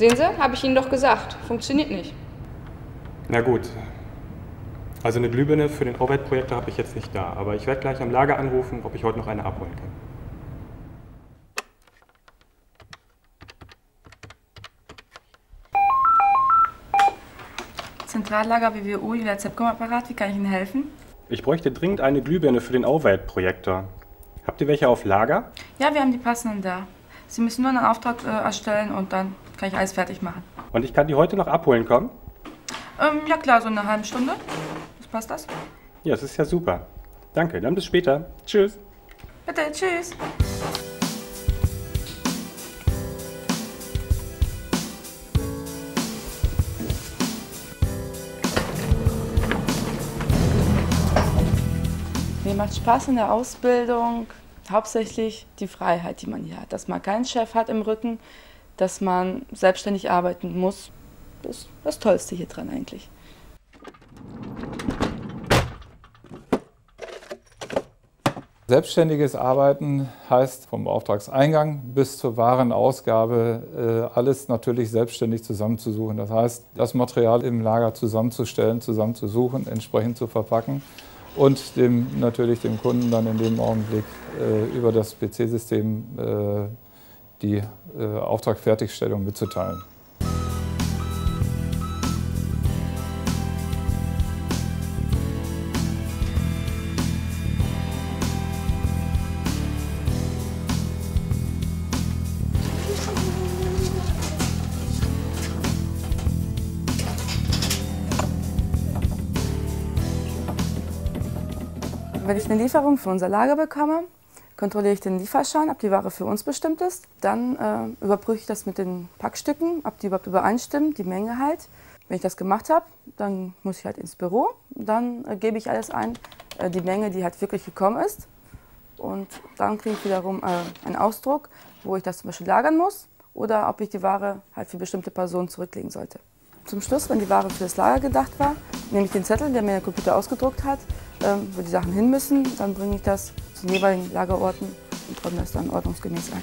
Sehen Sie, habe ich Ihnen doch gesagt, funktioniert nicht. Na gut, also eine Glühbirne für den O-Welt-Projektor habe ich jetzt nicht da, aber ich werde gleich am Lager anrufen, ob ich heute noch eine abholen kann. Zentrallager WWU, Julia Zepcom-Apparat, wie kann ich Ihnen helfen? Ich bräuchte dringend eine Glühbirne für den O-Welt-Projektor. Habt ihr welche auf Lager? Ja, wir haben die passenden da. Sie müssen nur einen Auftrag erstellen und dann kann ich alles fertig machen. Und ich kann die heute noch abholen kommen? Ja klar, so eine halbe Stunde. Passt das? Ja, das ist ja super. Danke, dann bis später. Tschüss. Bitte, tschüss. Mir macht Spaß in der Ausbildung hauptsächlich die Freiheit, die man hier hat. Dass man keinen Chef hat im Rücken, dass man selbstständig arbeiten muss. Das ist das Tollste hier dran eigentlich. Selbstständiges Arbeiten heißt vom Auftragseingang bis zur Warenausgabe alles natürlich selbstständig zusammenzusuchen. Das heißt, das Material im Lager zusammenzustellen, zusammenzusuchen, entsprechend zu verpacken und natürlich dem Kunden dann in dem Augenblick über das PC-System die Auftragsfertigstellung mitzuteilen. Wenn ich eine Lieferung für unser Lager bekomme, kontrolliere ich den Lieferschein, ob die Ware für uns bestimmt ist. Dann überprüfe ich das mit den Packstücken, ob die überhaupt übereinstimmen, die Menge halt. Wenn ich das gemacht habe, dann muss ich halt ins Büro. Dann gebe ich alles ein, die Menge, die halt wirklich gekommen ist. Und dann kriege ich wiederum einen Ausdruck, wo ich das zum Beispiel lagern muss oder ob ich die Ware halt für bestimmte Personen zurücklegen sollte. Zum Schluss, wenn die Ware für das Lager gedacht war, nehme ich den Zettel, der mir der Computer ausgedruckt hat, wo die Sachen hin müssen, dann bringe ich das zu den jeweiligen Lagerorten und räume das dann ordnungsgemäß ein.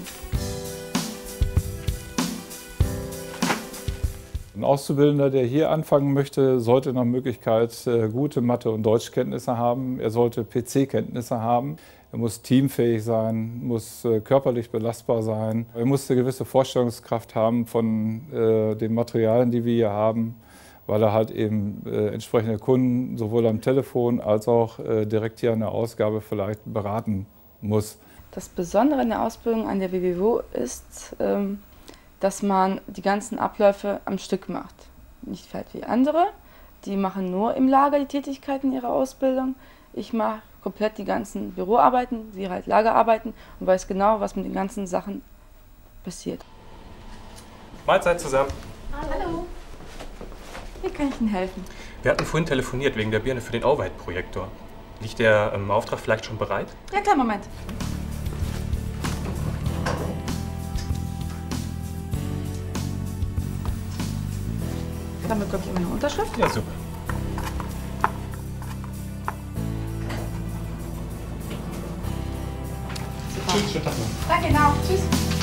Ein Auszubildender, der hier anfangen möchte, sollte nach Möglichkeit gute Mathe- und Deutschkenntnisse haben. Er sollte PC-Kenntnisse haben. Er muss teamfähig sein, muss körperlich belastbar sein. Er muss eine gewisse Vorstellungskraft haben von den Materialien, die wir hier haben, weil er halt eben entsprechende Kunden sowohl am Telefon als auch direkt hier an der Ausgabe vielleicht beraten muss. Das Besondere in der Ausbildung an der WWU ist, dass man die ganzen Abläufe am Stück macht. Nicht halt wie andere, die machen nur im Lager die Tätigkeiten ihrer Ausbildung. Ich mache komplett die ganzen Büroarbeiten, wie halt Lagerarbeiten und weiß genau, was mit den ganzen Sachen passiert. Mahlzeit zusammen. Hallo. Wie kann ich Ihnen helfen? Wir hatten vorhin telefoniert wegen der Birne für den O-Welt-Projektor. Liegt der Auftrag vielleicht schon bereit? Ja, klar, Moment. Dann bekomme ich immer eine Unterschrift. Ja, super. Tschüss, schönen Tag noch. Danke, genau. Tschüss.